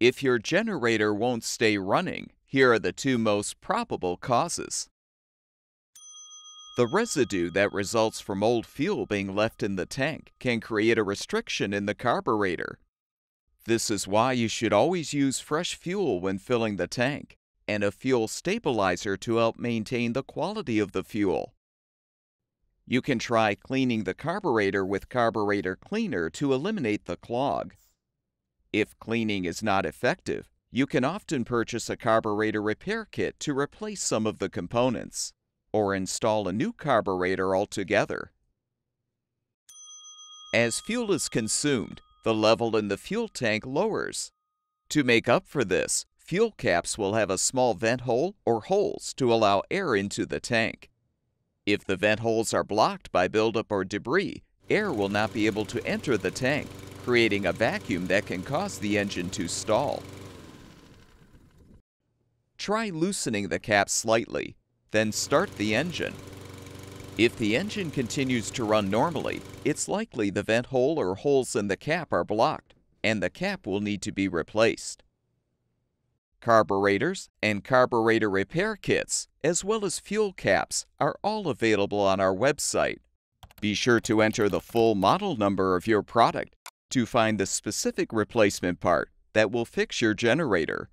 If your generator won't stay running, here are the two most probable causes. The residue that results from old fuel being left in the tank can create a restriction in the carburetor. This is why you should always use fresh fuel when filling the tank, and a fuel stabilizer to help maintain the quality of the fuel. You can try cleaning the carburetor with carburetor cleaner to eliminate the clog. If cleaning is not effective, you can often purchase a carburetor repair kit to replace some of the components, or install a new carburetor altogether. As fuel is consumed, the level in the fuel tank lowers. To make up for this, fuel caps will have a small vent hole or holes to allow air into the tank. If the vent holes are blocked by buildup or debris, air will not be able to enter the tank, creating a vacuum that can cause the engine to stall. Try loosening the cap slightly. Then start the engine. If the engine continues to run normally, it's likely the vent hole or holes in the cap are blocked, and the cap will need to be replaced. Carburetors and carburetor repair kits, as well as fuel caps, are all available on our website. Be sure to enter the full model number of your product to find the specific replacement part that will fix your generator.